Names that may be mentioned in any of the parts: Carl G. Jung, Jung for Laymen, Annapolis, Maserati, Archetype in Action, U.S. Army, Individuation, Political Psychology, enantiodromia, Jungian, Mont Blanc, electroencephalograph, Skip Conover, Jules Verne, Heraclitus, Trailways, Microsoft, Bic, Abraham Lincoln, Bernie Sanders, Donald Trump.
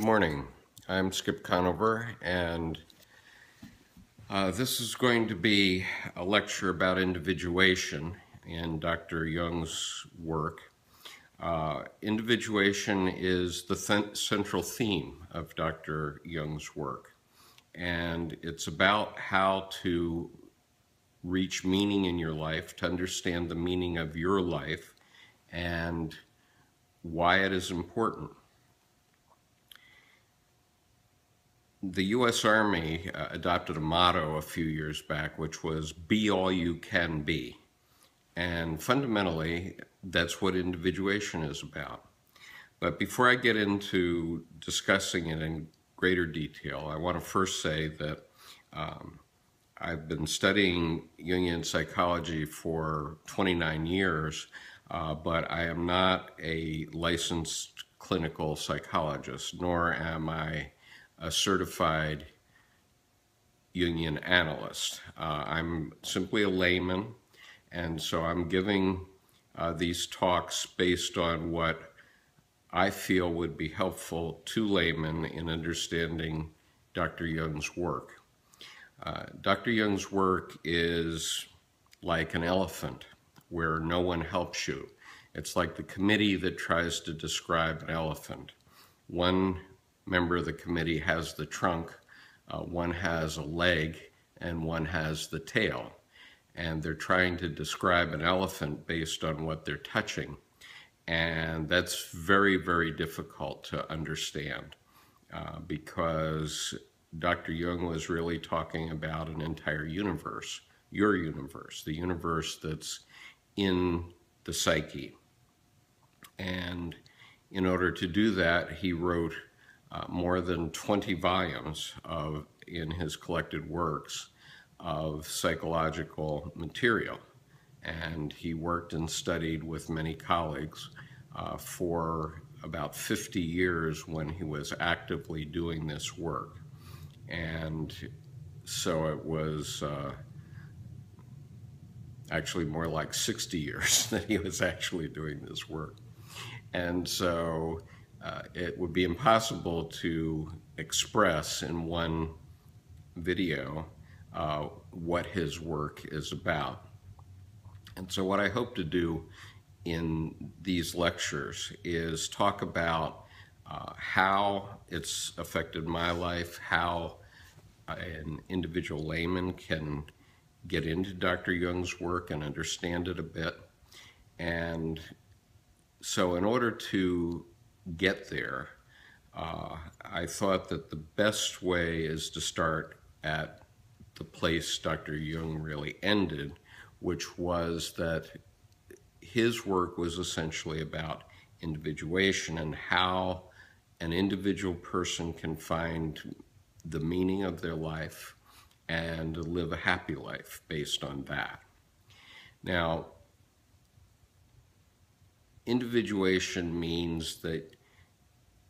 Good morning. I'm Skip Conover, and this is going to be a lecture about individuation in Dr. Jung's work. Individuation is the central theme of Dr. Jung's work, and it's about how to reach meaning in your life, to understand the meaning of your life and why it is important. The U.S. Army adopted a motto a few years back, which was, "Be all you can be." And fundamentally, that's what individuation is about. But before I get into discussing it in greater detail, I want to first say that I've been studying Jungian psychology for 29 years, but I am not a licensed clinical psychologist, nor am I a certified Jungian analyst. I'm simply a layman, and so I'm giving these talks based on what I feel would be helpful to laymen in understanding Dr. Jung's work. Dr. Jung's work is like an elephant where no one helps you. It's like the committee that tries to describe an elephant. One member of the committee has the trunk, one has a leg, and one has the tail. And they're trying to describe an elephant based on what they're touching. And that's very, very difficult to understand because Dr. Jung was really talking about an entire universe, your universe, the universe that's in the psyche. And in order to do that, he wrote more than 20 volumes in his collected works of psychological material. And he worked and studied with many colleagues for about 50 years when he was actively doing this work. And so it was actually more like 60 years that he was actually doing this work. And so it would be impossible to express in one video what his work is about. And so what I hope to do in these lectures is talk about how it's affected my life, how an individual layman can get into Dr. Jung's work and understand it a bit. And so in order to get there, I thought that the best way is to start at the place Dr. Jung really ended, which was that his work was essentially about individuation and how an individual person can find the meaning of their life and live a happy life based on that. Now, individuation means that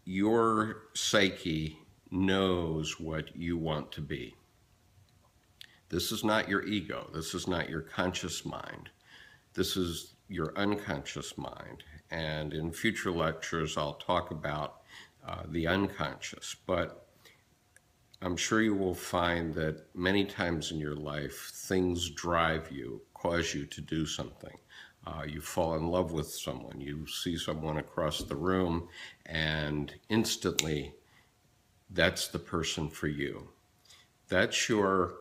your psyche knows what you want to be. This is not your ego. This is not your conscious mind. This is your unconscious mind. And in future lectures, I'll talk about the unconscious. But I'm sure you will find that many times in your life, things drive you, cause you to do something. You fall in love with someone, you see someone across the room, and instantly, that's the person for you. That's your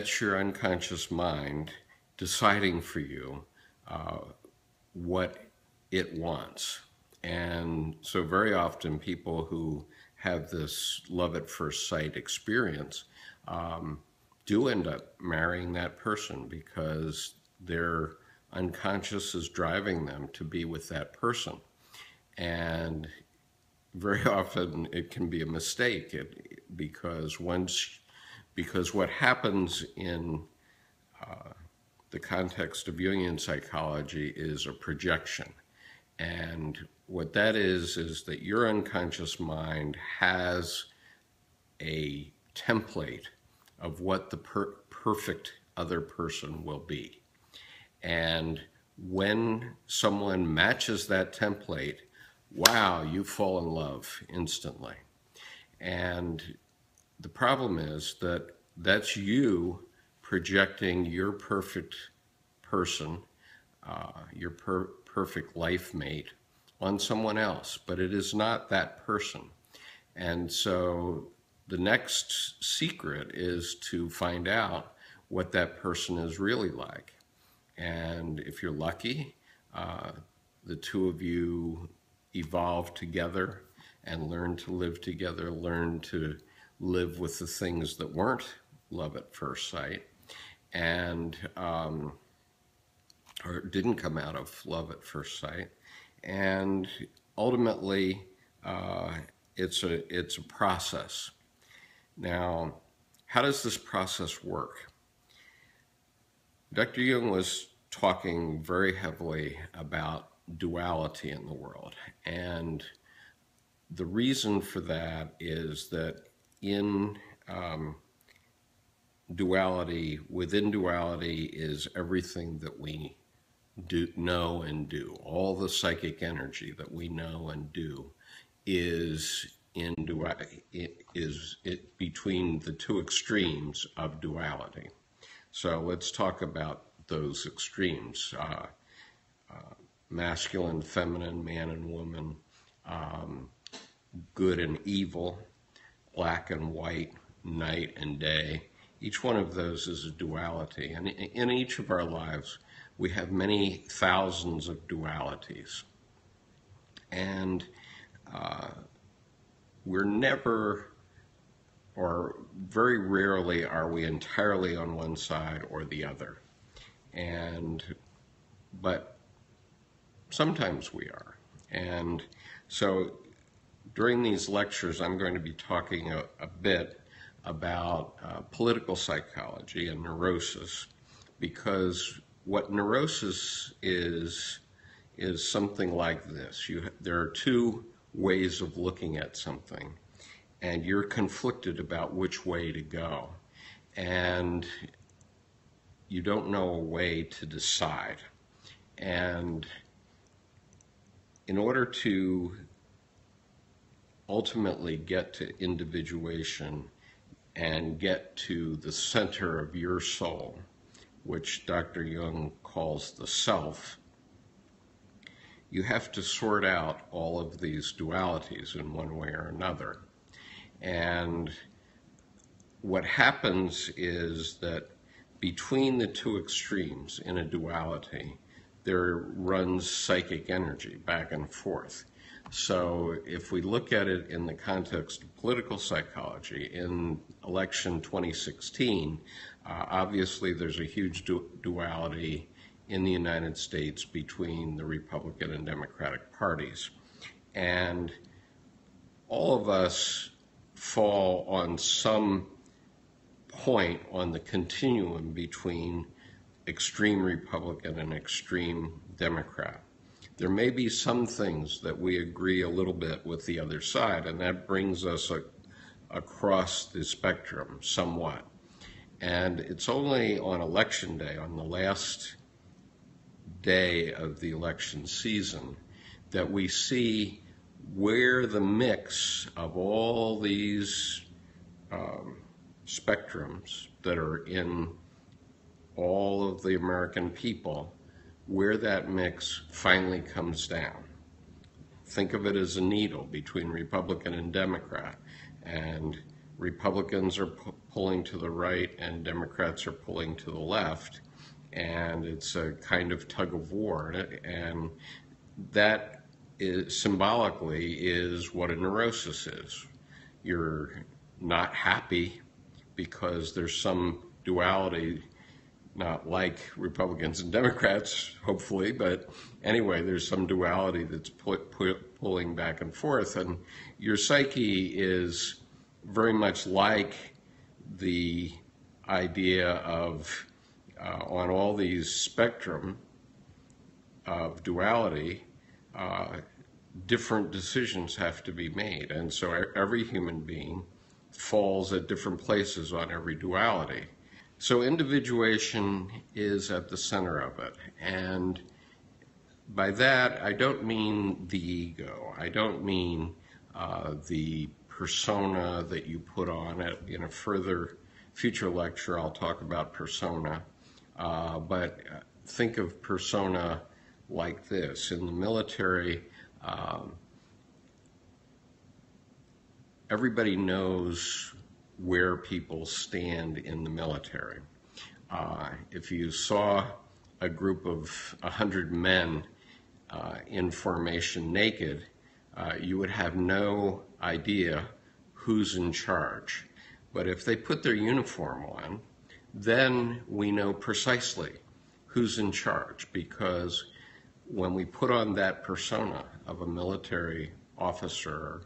unconscious mind deciding for you what it wants. And so very often people who have this love at first sight experience do end up marrying that person because their unconscious is driving them to be with that person. And very often it can be a mistake because what happens in the context of Jungian psychology is a projection. And what that is that your unconscious mind has a template of what the perfect other person will be. And when someone matches that template, wow, you fall in love instantly. And the problem is that that's you projecting your perfect person, your perfect life mate on someone else, but it is not that person. And so the next secret is to find out what that person is really like. And if you're lucky, the two of you evolve together and learn to live together, learn to live with the things that weren't love at first sight, and or didn't come out of love at first sight. And ultimately, it's a process. Now, how does this process work? Dr. Jung was talking very heavily about duality in the world, and the reason for that is that in duality, within duality is everything that we do, know and do. All the psychic energy that we know and do is in duality, it between the two extremes of duality. So let's talk about those extremes, masculine, feminine, man and woman, good and evil, black and white, night and day. Each one of those is a duality. And in each of our lives, we have many thousands of dualities. And we're never, or very rarely are we entirely on one side or the other. And, but sometimes we are. And so during these lectures, I'm going to be talking a bit about political psychology and neurosis, because what neurosis is something like this. There are two ways of looking at something, and you're conflicted about which way to go, and you don't know a way to decide. And in order to ultimately get to individuation and get to the center of your soul, which Dr. Jung calls the self, you have to sort out all of these dualities in one way or another. And what happens is that between the two extremes in a duality, there runs psychic energy back and forth. So if we look at it in the context of political psychology, in election 2016, obviously there's a huge duality in the United States between the Republican and Democratic parties. And all of us fall on some point on the continuum between extreme Republican and extreme Democrat. There may be some things that we agree a little bit with the other side, and that brings us across the spectrum somewhat. And it's only on election day, on the last day of the election season, that we see where the mix of all these spectrums that are in all of the American people, where that mix finally comes down. Think of it as a needle between Republican and Democrat, and Republicans are pulling to the right and Democrats are pulling to the left, and it's a kind of tug of war. And that is, symbolically, is what a neurosis is. You're not happy because there's some duality, not like Republicans and Democrats, hopefully, but anyway, there's some duality that's pulling back and forth, and your psyche is very much like the idea of, on all these spectrum of duality, different decisions have to be made, and so every human being falls at different places on every duality. So individuation is at the center of it, and by that, I don't mean the ego. I don't mean the persona that you put on it. In a future lecture, I'll talk about persona. But think of persona like this. In the military, everybody knows where people stand in the military. If you saw a group of 100 men in formation naked, you would have no idea who's in charge. But if they put their uniform on, then we know precisely who's in charge, because when we put on that persona of a military officer,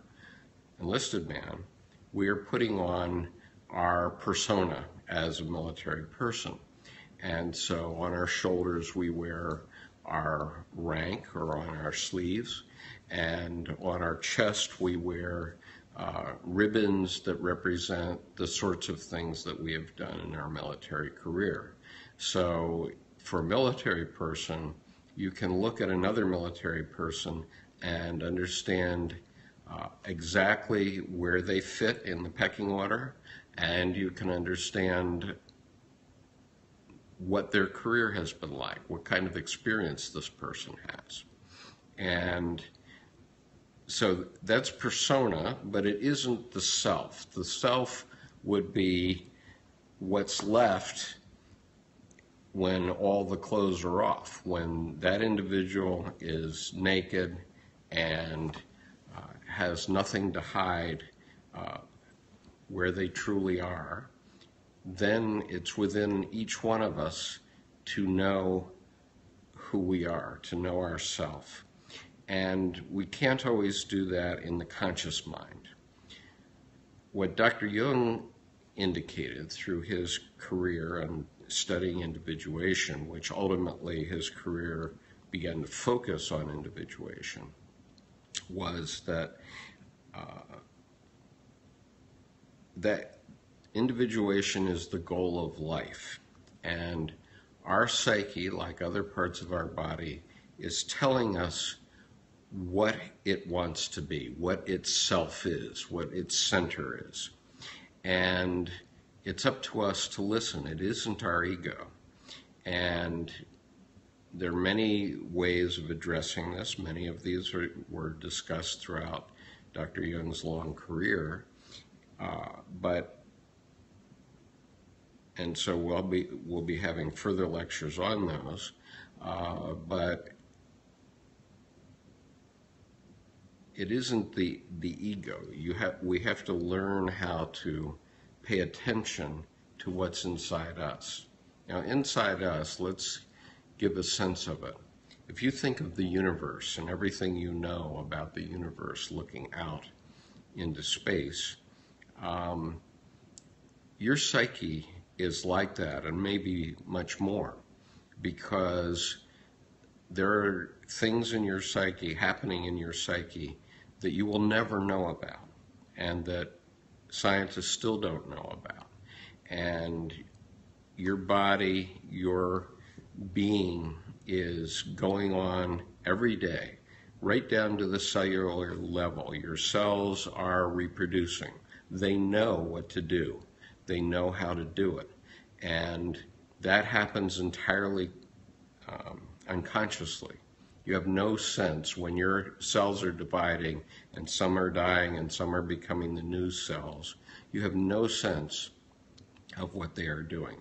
enlisted man, we are putting on our persona as a military person. And so on our shoulders we wear our rank, or on our sleeves, and on our chest we wear ribbons that represent the sorts of things that we have done in our military career. So for a military person, you can look at another military person and understand exactly where they fit in the pecking order, and you can understand what their career has been like, what kind of experience this person has. And so that's persona, but it isn't the self. The self would be what's left when all the clothes are off, when that individual is naked and has nothing to hide where they truly are. Then it's within each one of us to know who we are, to know ourself. And we can't always do that in the conscious mind. What Dr. Jung indicated through his career and studying individuation, which ultimately his career began to focus on individuation, was that individuation is the goal of life, and our psyche, like other parts of our body, is telling us what it wants to be, what its self is, what its center is. And it's up to us to listen. It isn't our ego. And there are many ways of addressing this. Many of these were discussed throughout Dr. Jung's long career. And so we'll be having further lectures on those, but it isn't the ego. We have to learn how to pay attention to what's inside us. Now, inside us, let's give a sense of it. If you think of the universe and everything you know about the universe looking out into space, your psyche is like that, and maybe much more, because there are things in your psyche, happening in your psyche, that you will never know about, and that scientists still don't know about. And your body, your being, is going on every day, right down to the cellular level. Your cells are reproducing. They know what to do. They know how to do it. And that happens entirely unconsciously. You have no sense when your cells are dividing and some are dying and some are becoming the new cells. You have no sense of what they are doing.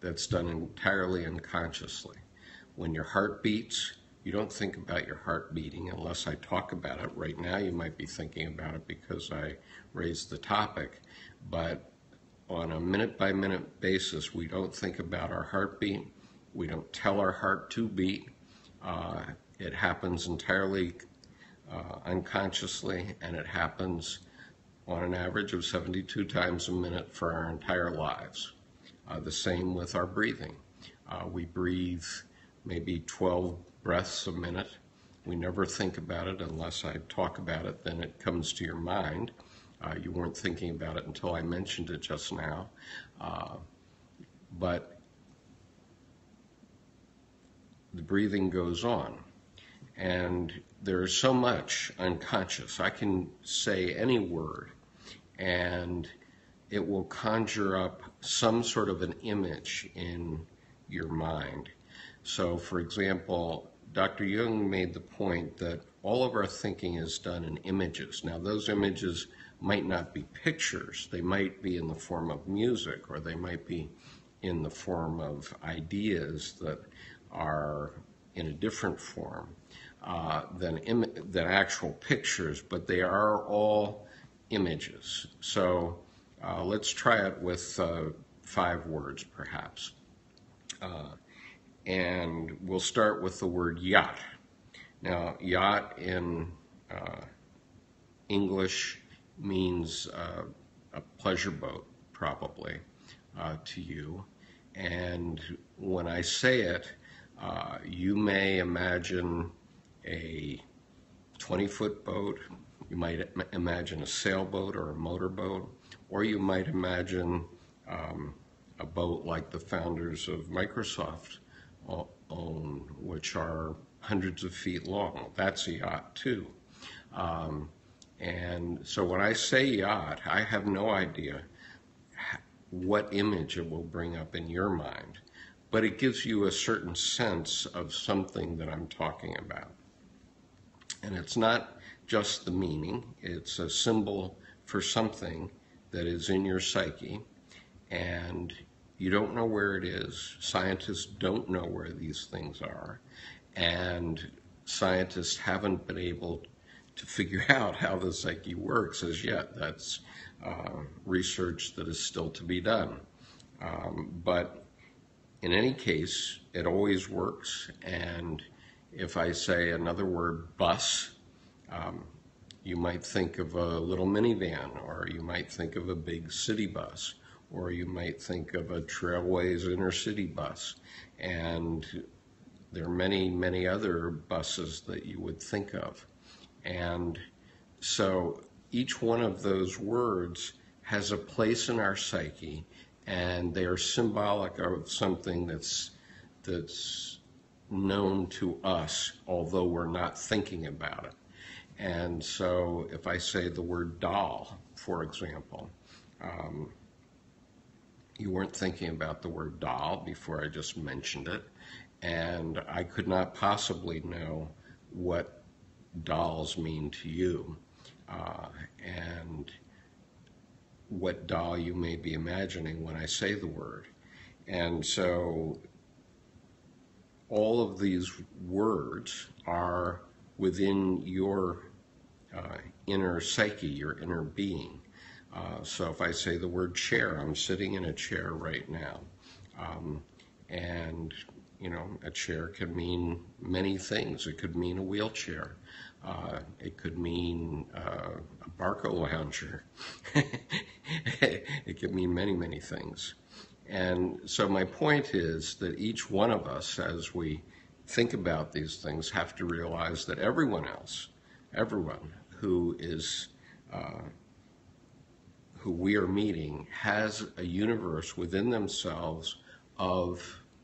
That's done entirely unconsciously. When your heart beats, you don't think about your heart beating unless I talk about it. Right now you might be thinking about it because I raised the topic, but on a minute-by-minute basis, we don't think about our heartbeat. We don't tell our heart to beat. It happens entirely unconsciously, and it happens on an average of 72 times a minute for our entire lives. The same with our breathing. We breathe maybe 12 breaths a minute. We never think about it unless I talk about it, then it comes to your mind. You weren't thinking about it until I mentioned it just now. But the breathing goes on. and there's so much unconscious. I can say any word and it will conjure up some sort of an image in your mind. So, for example, Dr. Jung made the point that all of our thinking is done in images. Now, those images might not be pictures. They might be in the form of music, or they might be in the form of ideas that are in a different form than actual pictures, but they are all images. So let's try it with 5 words, perhaps. And we'll start with the word yacht. Now, yacht in English means a pleasure boat, probably, to you. And when I say it, you may imagine a 20-foot boat, you might imagine a sailboat or a motorboat, or you might imagine a boat like the founders of Microsoft own, which are hundreds of feet long. That's a yacht too. And so when I say yacht, I have no idea what image it will bring up in your mind, but it gives you a certain sense of something that I'm talking about. And it's not just the meaning, it's a symbol for something that is in your psyche, and you don't know where it is. Scientists don't know where these things are, and scientists haven't been able to figure out how the psyche works as yet. That's research that is still to be done. But in any case, it always works. And if I say another word, bus, you might think of a little minivan, or you might think of a big city bus, or you might think of a Trailways inner city bus. And there are many, many other buses that you would think of. And so each one of those words has a place in our psyche, and they are symbolic of something that's known to us, although we're not thinking about it. And so if I say the word doll, for example, you weren't thinking about the word doll before I just mentioned it, and I could not possibly know what dolls mean to you, and what doll you may be imagining when I say the word. And so all of these words are within your inner psyche, your inner being. So if I say the word chair, I'm sitting in a chair right now. And, you know, a chair could mean many things. It could mean a wheelchair. It could mean a barco lounger. It could mean many, many things. And so my point is that each one of us, as we think about these things, have to realize that everyone else, everyone who is who we are meeting, has a universe within themselves of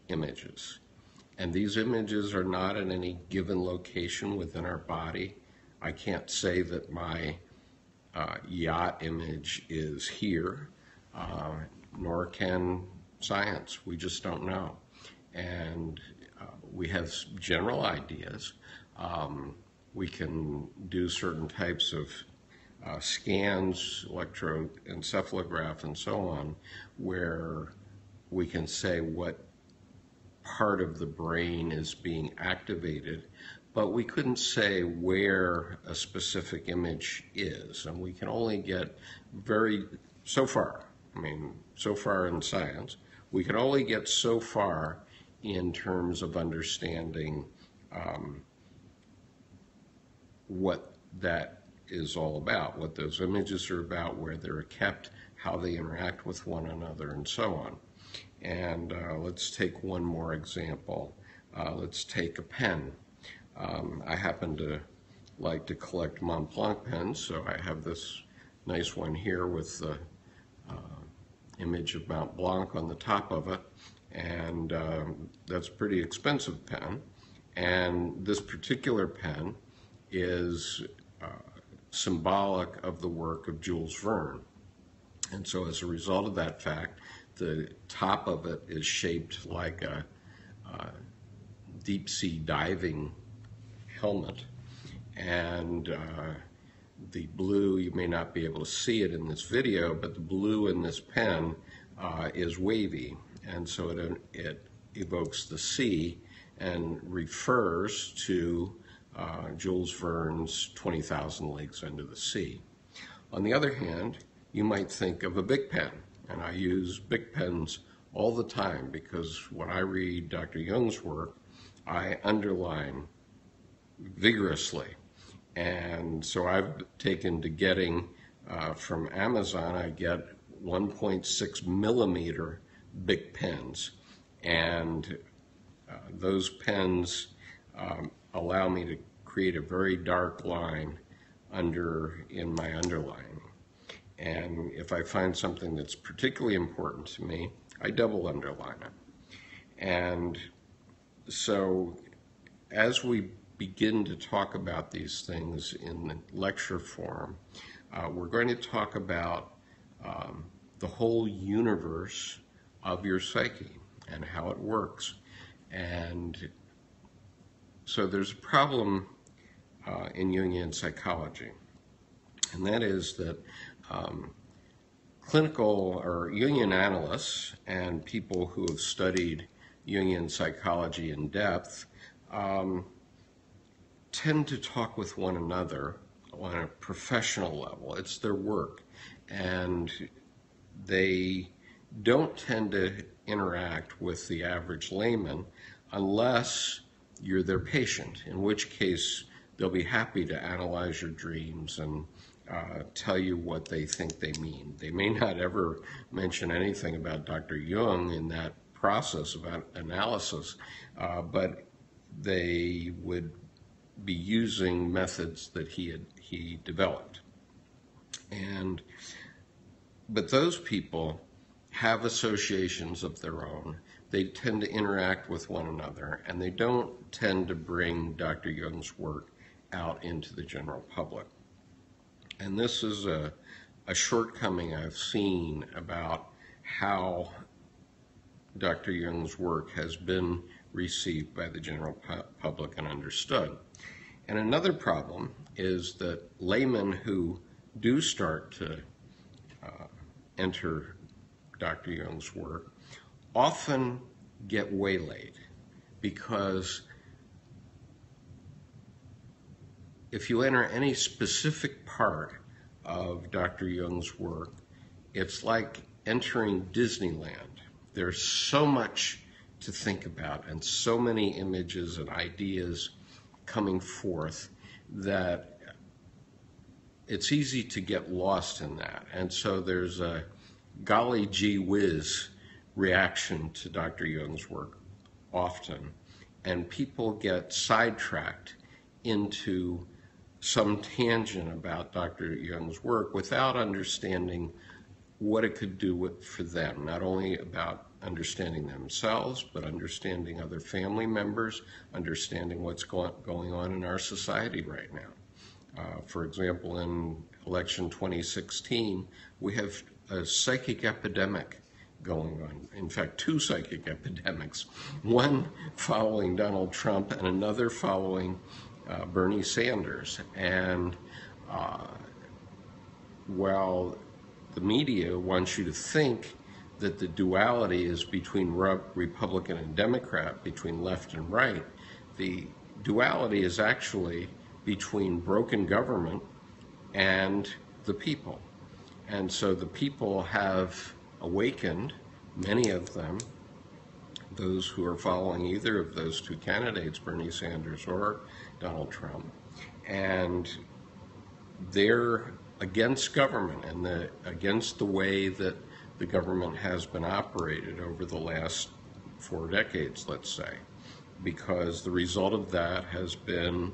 images. And these images are not in any given location within our body. I can't say that my yacht image is here, nor can science. We just don't know. And we have general ideas. We can do certain types of scans, electroencephalograph, and so on, where we can say what part of the brain is being activated, but we couldn't say where a specific image is. And we can only get so far in science, we can only get so far in terms of understanding what that is all about, what those images are about, where they're kept, how they interact with one another, and so on. And let's take one more example. Let's take a pen. I happen to like to collect Mont Blanc pens, so I have this nice one here with the image of Mont Blanc on the top of it, and that's a pretty expensive pen. And this particular pen is symbolic of the work of Jules Verne. And so as a result of that fact, the top of it is shaped like a deep sea diving helmet. And the blue, you may not be able to see it in this video, but the blue in this pen is wavy. And so it evokes the sea and refers to Jules Verne's 20,000 Leagues Under the Sea. On the other hand, you might think of a Bic pen, and I use Bic pens all the time because when I read Dr. Jung's work, I underline vigorously. And so I've taken to getting, from Amazon, I get 1.6 millimeter Bic pens, and those pens allow me to create a very dark line in my underlining. And if I find something that's particularly important to me, I double underline it. And so as we begin to talk about these things in the lecture form, we're going to talk about the whole universe of your psyche and how it works. And so there's a problem in Jungian psychology, and that is that clinical or Jungian analysts and people who have studied Jungian psychology in depth tend to talk with one another on a professional level. It's their work, and they don't tend to interact with the average layman unless you're their patient, in which case they'll be happy to analyze your dreams and tell you what they think they mean. They may not ever mention anything about Dr. Jung in that process about analysis, but they would be using methods that he developed. But those people have associations of their own. They tend to interact with one another, and they don't tend to bring Dr. Jung's work out into the general public. And this is a shortcoming I've seen about how Dr. Jung's work has been received by the general public and understood. And another problem is that laymen who do start to enter Dr. Jung's work often get waylaid, because if you enter any specific part of Dr. Jung's work, it's like entering Disneyland. There's so much to think about and so many images and ideas coming forth that it's easy to get lost in that. And so there's a golly gee whiz reaction to Dr. Jung's work often, and people get sidetracked into some tangent about Dr. Jung's work without understanding what it could do for them, not only about understanding themselves, but understanding other family members, understanding what's going on in our society right now. For example, in election 2016, we have a psychic epidemic going on. In fact, two psychic epidemics, one following Donald Trump and another following Bernie Sanders. And while the media wants you to think that the duality is between Republican and Democrat, between left and right, the duality is actually between broken government and the people. And so the people have awakened, many of them, those who are following either of those two candidates, Bernie Sanders or Donald Trump, and they're against government and against the way that the government has been operated over the last 4 decades, let's say, because the result of that has been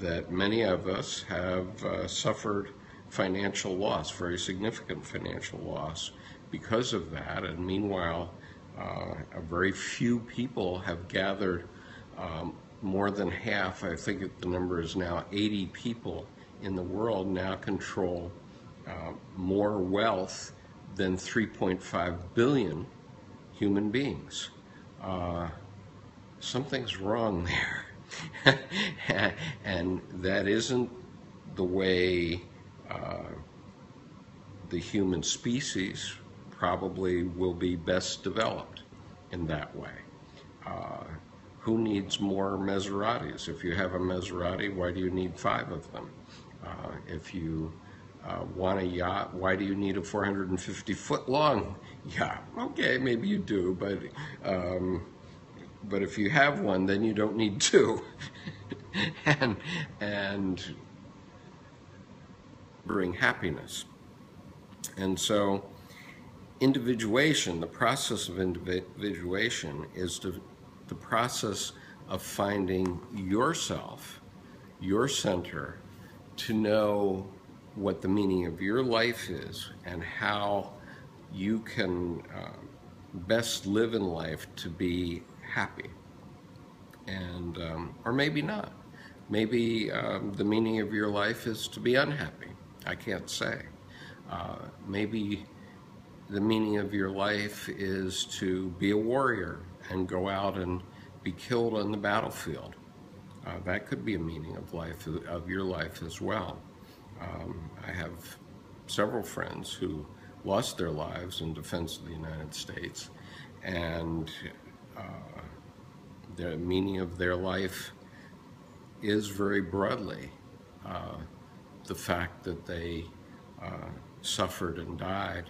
that many of us have suffered financial loss, very significant financial loss, because of that. And meanwhile, a very few people have gathered more than half, I think the number is now 80 people in the world now control more wealth than 3.5 billion human beings. Something's wrong there. And that isn't the way the human species probably will be best developed in that way. Who needs more Maseratis? If you have a Maserati, why do you need 5 of them? If you want a yacht, why do you need a 450-foot-long yacht? Okay, maybe you do, but if you have one, then you don't need 2. and bring happiness. And so individuation, the process of individuation, is the process of finding yourself, your center, to know what the meaning of your life is and how you can best live in life to be happy. And or maybe not. Maybe the meaning of your life is to be unhappy. I can't say. Maybe the meaning of your life is to be a warrior and go out and be killed on the battlefield. That could be a meaning of life, of your life as well. I have several friends who lost their lives in defense of the United States, and the meaning of their life is very broadly the fact that they suffered and died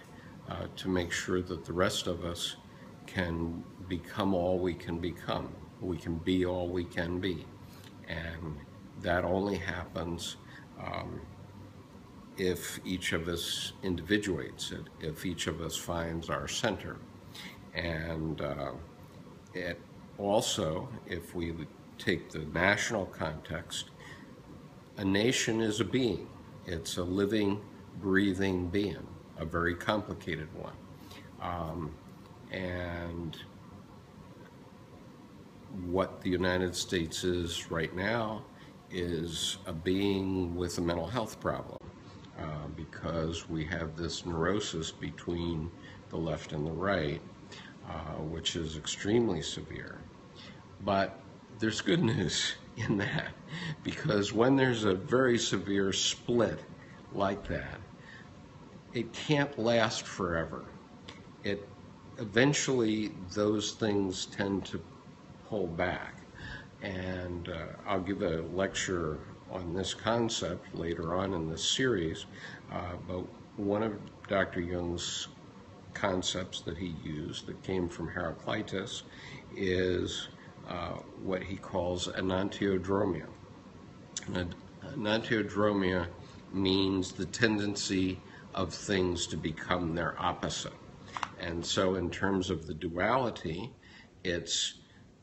to make sure that the rest of us can become all we can become. We can be all we can be. And that only happens if each of us individuates it, if each of us finds our center. And it also, if we take the national context, a nation is a being. It's a living, breathing being, a very complicated one. And what the United States is right now is a being with a mental health problem because we have this neurosis between the left and the right, which is extremely severe. But there's good news in that, because when there's a very severe split like that, it can't last forever. It eventually, those things tend to pull back. And I'll give a lecture on this concept later on in this series, but one of Dr. Jung's concepts that he used that came from Heraclitus is what he calls enantiodromia. Enantiodromia means the tendency of things to become their opposite. And so in terms of the duality,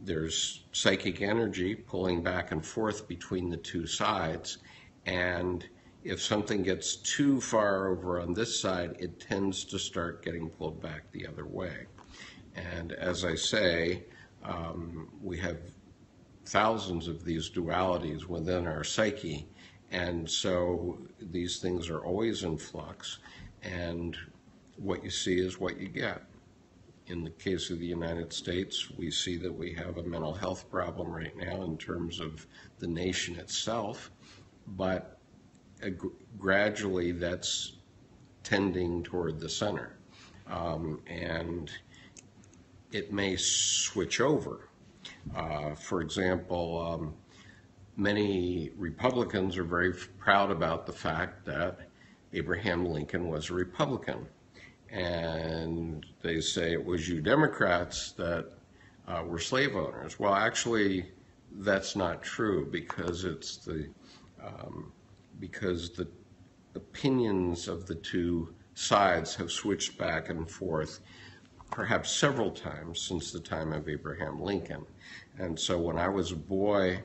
there's psychic energy pulling back and forth between the two sides, and if something gets too far over on this side, it tends to start getting pulled back the other way. And as I say, we have thousands of these dualities within our psyche, and so these things are always in flux, and what you see is what you get. In the case of the United States, we see that we have a mental health problem right now in terms of the nation itself, but gradually that's tending toward the center. And it may switch over. For example, many Republicans are very proud about the fact that Abraham Lincoln was a Republican. And they say it was you Democrats that were slave owners. Well, actually, that's not true, because it's the because the opinions of the two sides have switched back and forth, perhaps several times since the time of Abraham Lincoln. And so, when I was a boy,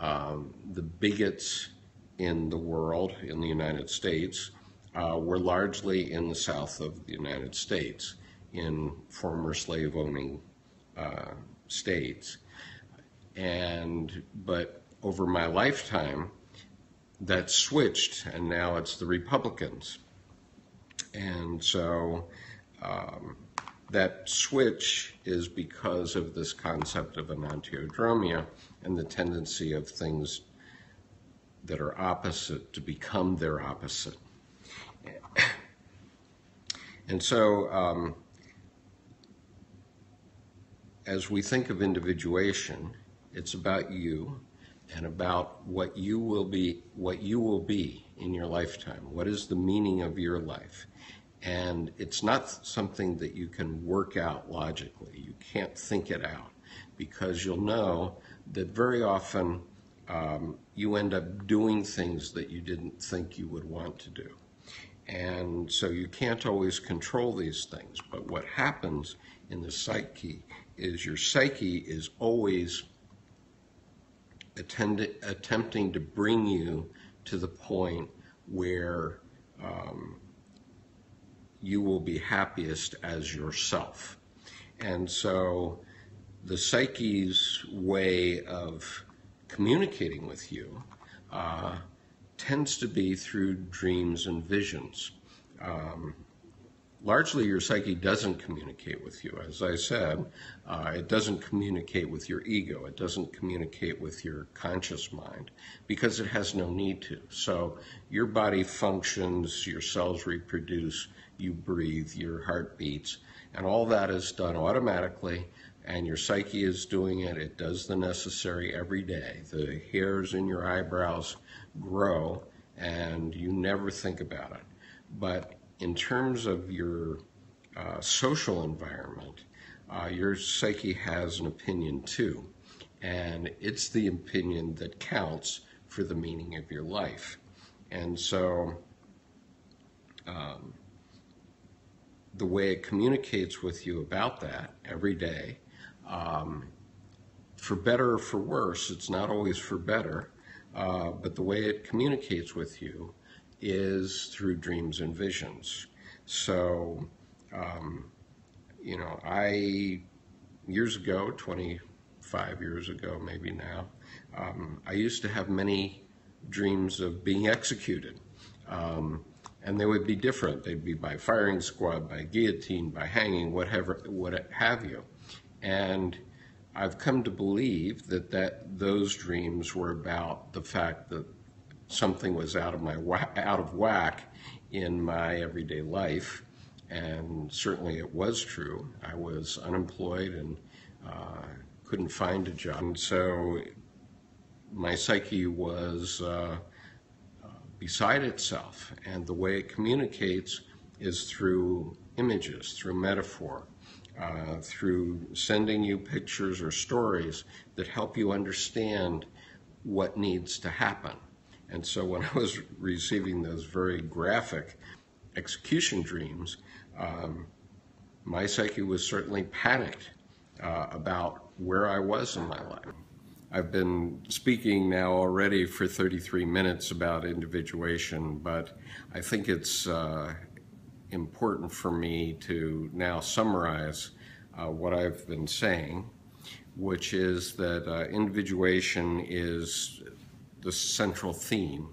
the bigots in the world, in the United States, were largely in the south of the United States, in former slave-owning states. But over my lifetime, that switched, and now it's the Republicans. And so that switch is because of this concept of enantiodromia and the tendency of things that are opposite to become their opposite. And so as we think of individuation, it's about you and about what you will be in your lifetime. What is the meaning of your life? And it's not something that you can work out logically. You can't think it out, because you'll know that very often you end up doing things that you didn't think you would want to do. And so you can't always control these things. But what happens in the psyche is your psyche is always attempting to bring you to the point where you will be happiest as yourself. And so the psyche's way of communicating with you tends to be through dreams and visions. Largely, your psyche doesn't communicate with you. As I said, it doesn't communicate with your ego. It doesn't communicate with your conscious mind, because it has no need to. So your body functions, your cells reproduce, you breathe, your heart beats, and all that is done automatically, and your psyche is doing it. It does the necessary every day. The hairs in your eyebrows grow, and you never think about it. But in terms of your social environment, your psyche has an opinion too, and it's the opinion that counts for the meaning of your life. And so the way it communicates with you about that every day, for better or for worse, it's not always for better, but the way it communicates with you is through dreams and visions. So, you know, years ago, 25 years ago, maybe now, I used to have many dreams of being executed. And they would be different. They'd be by firing squad, by guillotine, by hanging, whatever, what have you. And I've come to believe that, those dreams were about the fact that something was out of whack in my everyday life, and certainly it was true. I was unemployed and couldn't find a job, and so my psyche was beside itself, and the way it communicates is through images, through metaphor, through sending you pictures or stories that help you understand what needs to happen. And so when I was receiving those very graphic execution dreams, my psyche was certainly panicked about where I was in my life. I've been speaking now already for 33 minutes about individuation, but I think it's important for me to now summarize what I've been saying, which is that individuation is the central theme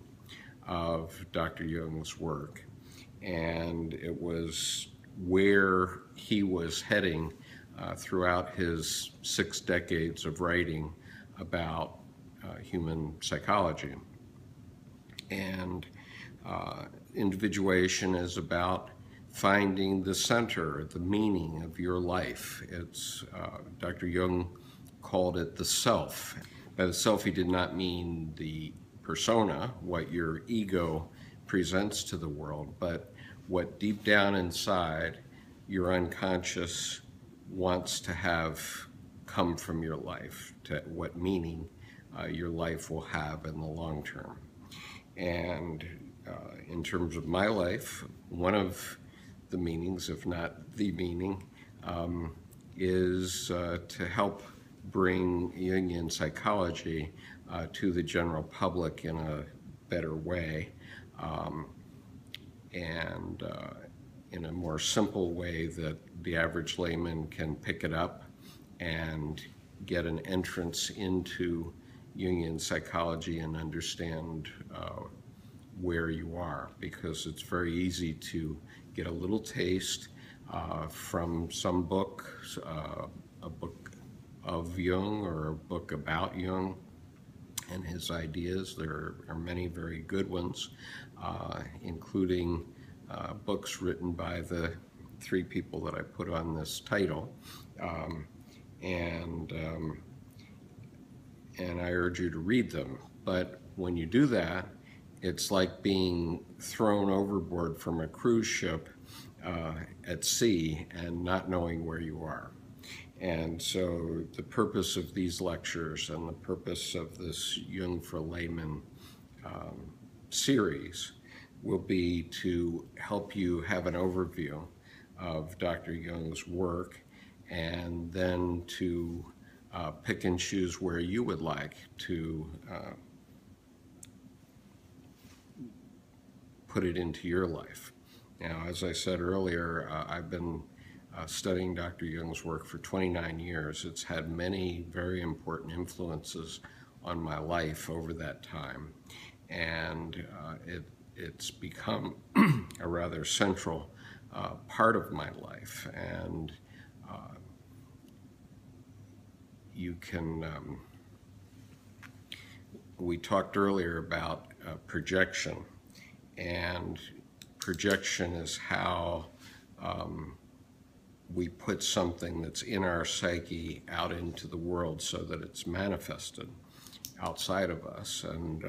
of Dr. Jung's work, and it was where he was heading throughout his 6 decades of writing about human psychology. And individuation is about finding the center, the meaning of your life. It's Dr. Jung called it the self. By the self, he did not mean the persona, what your ego presents to the world, but what deep down inside your unconscious wants to have come from your life, to what meaning your life will have in the long term. And in terms of my life, one of the meanings, if not the meaning, is to help bring Jungian psychology to the general public in a better way, and in a more simple way that the average layman can pick it up and get an entrance into Jungian psychology and understand where you are, because it's very easy to get a little taste from some book, a book of Jung or a book about Jung and his ideas. There are many very good ones, including books written by the three people that I put on this title. And I urge you to read them. But when you do that, it's like being thrown overboard from a cruise ship at sea and not knowing where you are. And so the purpose of these lectures and the purpose of this Jung for Laymen series will be to help you have an overview of Dr. Jung's work, and then to pick and choose where you would like to put it into your life. Now, as I said earlier, I've been studying Dr. Jung's work for 29 years. It's had many very important influences on my life over that time, and it's become a rather central part of my life. And you can, we talked earlier about projection, and projection is how we put something that's in our psyche out into the world so that it's manifested outside of us. And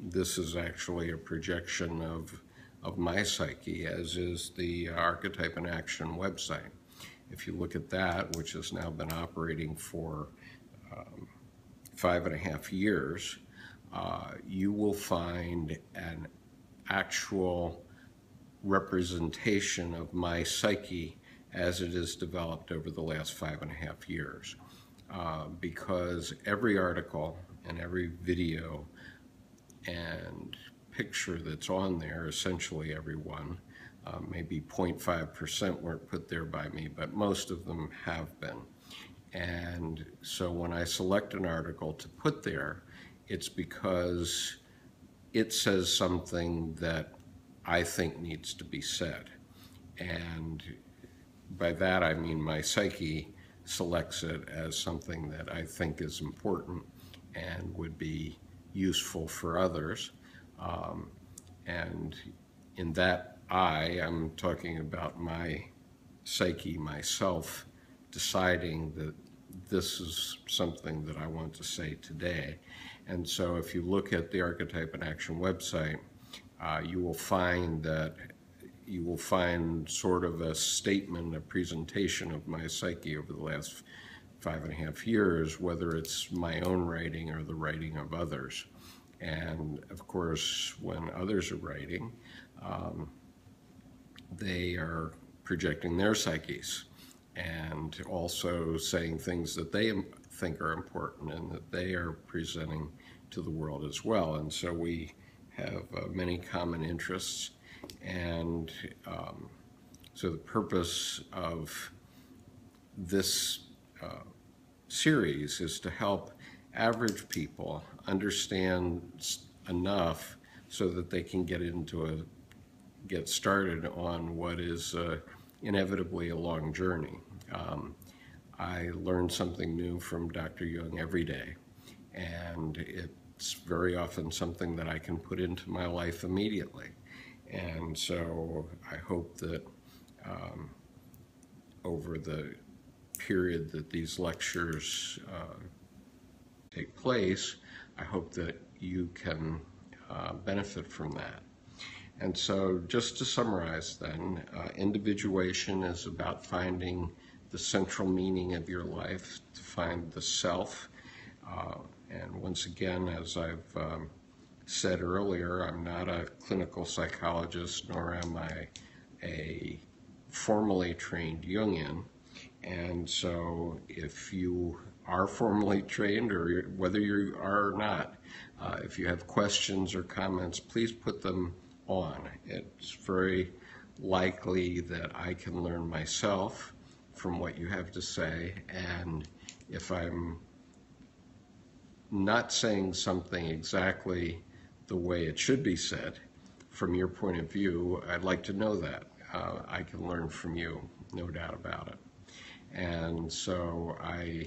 this is actually a projection of my psyche, as is the Archetype in Action website. If you look at that, which has now been operating for 5.5 years, you will find an actual representation of my psyche as it is developed over the last 5.5 years. Because every article and every video and picture that's on there, essentially everyone, maybe 0.5% weren't put there by me, but most of them have been. And so when I select an article to put there, it's because it says something that I think needs to be said. And by that I mean my psyche selects it as something that I think is important and would be useful for others. And in that I'm talking about my psyche, myself, deciding that this is something that I want to say today. And so if you look at the Archetype in Action website, you will find that you will find sort of a statement, a presentation of my psyche over the last 5.5 years, whether it's my own writing or the writing of others. And of course, when others are writing, they are projecting their psyches and also saying things that they think are important and that they are presenting to the world as well. And so we have many common interests. And so the purpose of this series is to help average people understand enough so that they can get into a get started on what is inevitably a long journey. I learn something new from Dr. Jung every day, and it's very often something that I can put into my life immediately. And so I hope that over the period that these lectures take place, I hope that you can benefit from that. And so just to summarize then, individuation is about finding the central meaning of your life, to find the self. And once again, as I've said earlier, I'm not a clinical psychologist, nor am I a formally trained Jungian. And so if you are formally trained, or whether you are or not, if you have questions or comments, please put them on. It's very likely that I can learn myself from what you have to say, and if I'm not saying something exactly the way it should be said from your point of view, I'd like to know that. I can learn from you, no doubt about it. And so I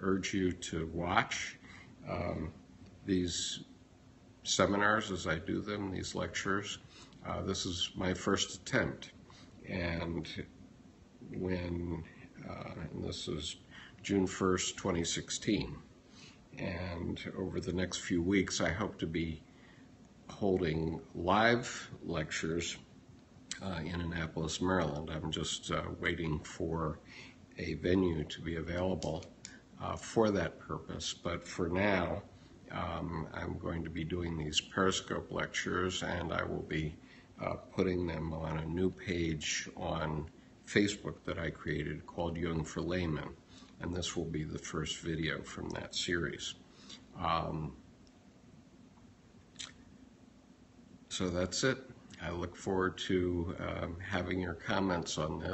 urge you to watch these seminars as I do them, these lectures. This is my first attempt. And when, and this is June 1st, 2016. And over the next few weeks, I hope to be holding live lectures in Annapolis, Maryland. I'm just waiting for a venue to be available for that purpose. But for now, I'm going to be doing these Periscope lectures, and I will be putting them on a new page on Facebook that I created called Jung for Laymen. And this will be the first video from that series. So that's it. I look forward to having your comments on this.